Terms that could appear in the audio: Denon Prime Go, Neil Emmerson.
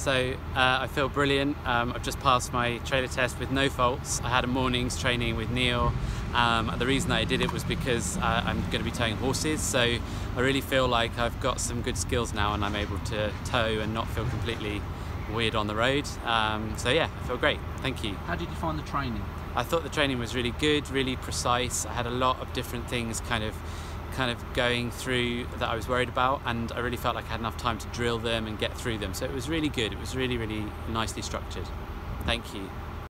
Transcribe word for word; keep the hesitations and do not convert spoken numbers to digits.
So uh, I feel brilliant. Um, I've just passed my trailer test with no faults. I had a morning's training with Neil. Um, the reason I did it was because uh, I'm going to be towing horses, so I really feel like I've got some good skills now and I'm able to tow and not feel completely weird on the road. Um, so yeah, I feel great. Thank you. How did you find the training? I thought the training was really good, really precise. I had a lot of different things kind of kind of going through that I was worried about, and I really felt like I had enough time to drill them and get through them. So it was really good. It was really, really nicely structured. Thank you.